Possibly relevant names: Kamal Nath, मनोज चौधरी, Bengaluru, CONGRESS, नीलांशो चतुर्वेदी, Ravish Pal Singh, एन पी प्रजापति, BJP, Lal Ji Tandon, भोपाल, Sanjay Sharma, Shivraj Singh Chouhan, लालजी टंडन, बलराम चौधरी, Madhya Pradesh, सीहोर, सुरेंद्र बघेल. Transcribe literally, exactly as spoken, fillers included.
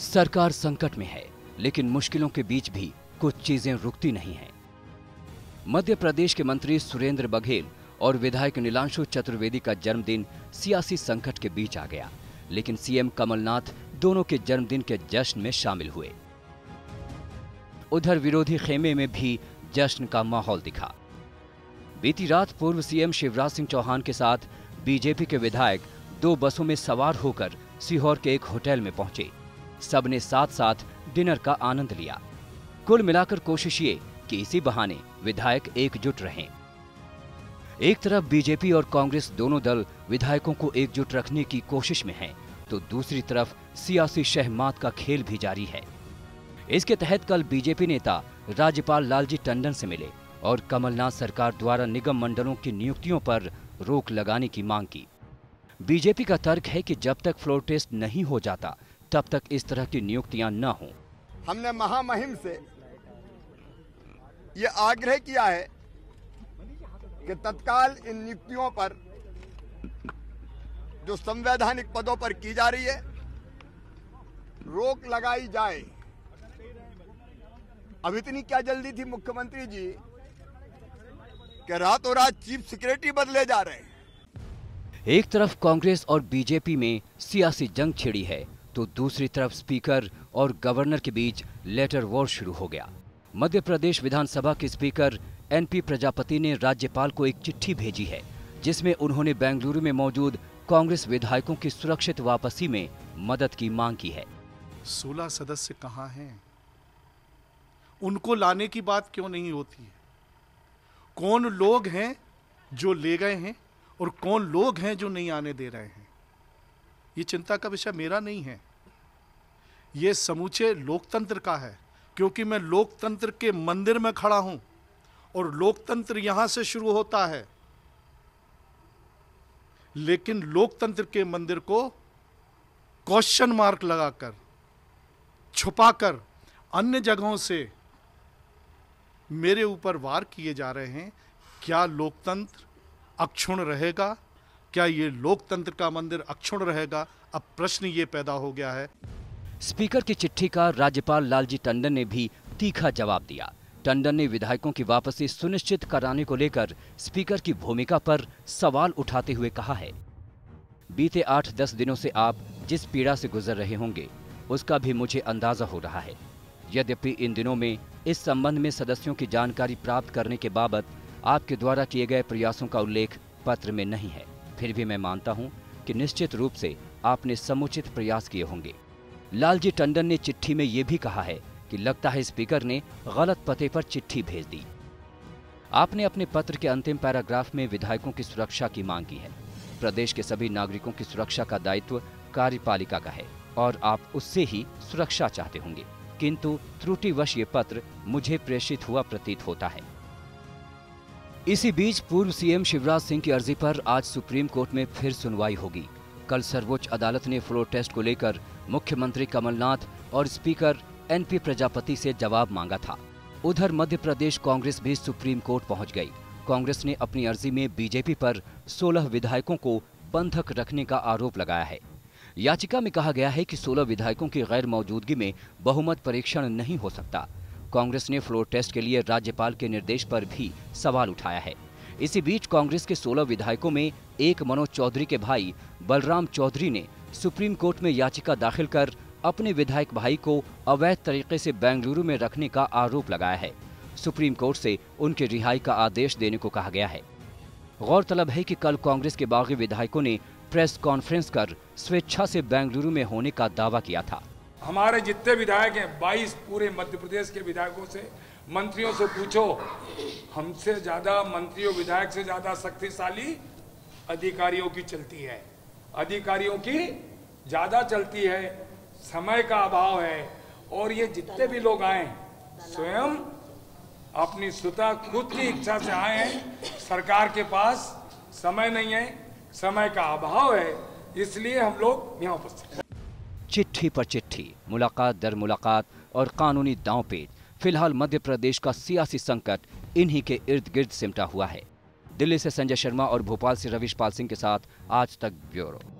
सरकार संकट में है, लेकिन मुश्किलों के बीच भी कुछ चीजें रुकती नहीं हैं। मध्य प्रदेश के मंत्री सुरेंद्र बघेल और विधायक नीलांशो चतुर्वेदी का जन्मदिन सियासी संकट के बीच आ गया, लेकिन सीएम कमलनाथ दोनों के जन्मदिन के जश्न में शामिल हुए। उधर विरोधी खेमे में भी जश्न का माहौल दिखा। बीती रात पूर्व सीएम शिवराज सिंह चौहान के साथ बीजेपी के विधायक दो बसों में सवार होकर सीहोर के एक होटल में पहुंचे। सबने साथ साथ डिनर का आनंद लिया। कुल मिलाकर कोशिश ये कि इसी बहाने विधायक एकजुट रहें। एक तरफ बीजेपी और कांग्रेस दोनों दल विधायकों को एकजुट रखने की कोशिश में हैं, तो दूसरी तरफ सियासी शहमात का खेल भी जारी है। इसके तहत कल बीजेपी नेता राज्यपाल लाल जी टंडन से मिले और कमलनाथ सरकार द्वारा निगम मंडलों की नियुक्तियों पर रोक लगाने की मांग की। बीजेपी का तर्क है कि जब तक फ्लोर टेस्ट नहीं हो जाता तब तक इस तरह की नियुक्तियां न हों। हमने महामहिम से ये आग्रह किया है कि तत्काल इन नियुक्तियों पर जो संवैधानिक पदों पर की जा रही है रोक लगाई जाए। अब इतनी क्या जल्दी थी मुख्यमंत्री जी कि रातों रात चीफ सेक्रेटरी बदले जा रहे हैं। एक तरफ कांग्रेस और बीजेपी में सियासी जंग छिड़ी है, तो दूसरी तरफ स्पीकर और गवर्नर के बीच लेटर वॉर शुरू हो गया। मध्य प्रदेश विधानसभा के स्पीकर एन पी प्रजापति ने राज्यपाल को एक चिट्ठी भेजी है, जिसमें उन्होंने बेंगलुरु में मौजूद कांग्रेस विधायकों की सुरक्षित वापसी में मदद की मांग की है। सोलह सदस्य कहाँ हैं? उनको लाने की बात क्यों नहीं होती है? कौन लोग हैं जो ले गए हैं और कौन लोग हैं जो नहीं आने दे रहे हैं? ये चिंता का विषय मेरा नहीं है, ये समूचे लोकतंत्र का है, क्योंकि मैं लोकतंत्र के मंदिर में खड़ा हूं और लोकतंत्र यहां से शुरू होता है। लेकिन लोकतंत्र के मंदिर को क्वेश्चन मार्क लगाकर, छुपाकर अन्य जगहों से मेरे ऊपर वार किए जा रहे हैं। क्या लोकतंत्र अक्षुण रहेगा? क्या ये लोकतंत्र का मंदिर अक्षुण रहेगा? अब प्रश्न ये पैदा हो गया है। स्पीकर की चिट्ठी का राज्यपाल लालजी टंडन ने भी तीखा जवाब दिया। टंडन ने विधायकों की वापसी सुनिश्चित कराने को लेकर स्पीकर की भूमिका पर सवाल उठाते हुए कहा है, बीते आठ दस दिनों से आप जिस पीड़ा से गुजर रहे होंगे उसका भी मुझे अंदाजा हो रहा है। यद्यपि इन दिनों में इस संबंध में सदस्यों की जानकारी प्राप्त करने के बाबत आपके द्वारा किए गए प्रयासों का उल्लेख पत्र में नहीं है, फिर भी मैं मानता हूं कि निश्चित रूप से आपने समुचित प्रयास किए होंगे। लालजी टंडन ने चिट्ठी में ये भी कहा है कि लगता है स्पीकर ने गलत पते पर चिट्ठी भेज दी। आपने अपने पत्र के अंतिम पैराग्राफ में विधायकों की सुरक्षा की मांग की है। प्रदेश के सभी नागरिकों की सुरक्षा का दायित्व कार्यपालिका का है और आप उससे ही सुरक्षा चाहते होंगे, किंतु त्रुटिवश ये पत्र मुझे प्रेषित हुआ प्रतीत होता है। इसी बीच पूर्व सीएम शिवराज सिंह की अर्जी पर आज सुप्रीम कोर्ट में फिर सुनवाई होगी। कल सर्वोच्च अदालत ने फ्लोर टेस्ट को लेकर मुख्यमंत्री कमलनाथ और स्पीकर एन पी प्रजापति से जवाब मांगा था। उधर मध्य प्रदेश कांग्रेस भी सुप्रीम कोर्ट पहुंच गई। कांग्रेस ने अपनी अर्जी में बीजेपी पर सोलह विधायकों को बंधक रखने का आरोप लगाया है। याचिका में कहा गया है कि सोलह विधायकों की गैर मौजूदगी में बहुमत परीक्षण नहीं हो सकता। कांग्रेस ने फ्लोर टेस्ट के लिए राज्यपाल के निर्देश पर भी सवाल उठाया है। इसी बीच कांग्रेस के सोलह विधायकों में एक मनोज चौधरी के भाई बलराम चौधरी ने सुप्रीम कोर्ट में याचिका दाखिल कर अपने विधायक भाई को अवैध तरीके से बेंगलुरु में रखने का आरोप लगाया है। सुप्रीम कोर्ट से उनके रिहाई का आदेश देने को कहा गया है। गौरतलब है कि कल कांग्रेस के बागी विधायकों ने प्रेस कॉन्फ्रेंस कर स्वेच्छा से बेंगलुरु में होने का दावा किया था। हमारे जितने विधायक हैं बाईस पूरे मध्य प्रदेश के विधायकों से, मंत्रियों से पूछो, हमसे ज्यादा मंत्रियों विधायक से ज्यादा शक्तिशाली अधिकारियों की चलती है, अधिकारियों की ज्यादा चलती है। समय का अभाव है और ये जितने भी लोग आए स्वयं अपनी स्वतः खुद की इच्छा से आए हैं। सरकार के पास समय नहीं है, समय का अभाव है, इसलिए हम लोग यहाँ उपस्थित हैं। चिट्ठी पर चिट्ठी, मुलाकात दर मुलाकात और कानूनी दांवपेच, फिलहाल मध्य प्रदेश का सियासी संकट इन्हीं के इर्द गिर्द सिमटा हुआ है। दिल्ली से संजय शर्मा और भोपाल से रविश पाल सिंह के साथ आज तक ब्यूरो।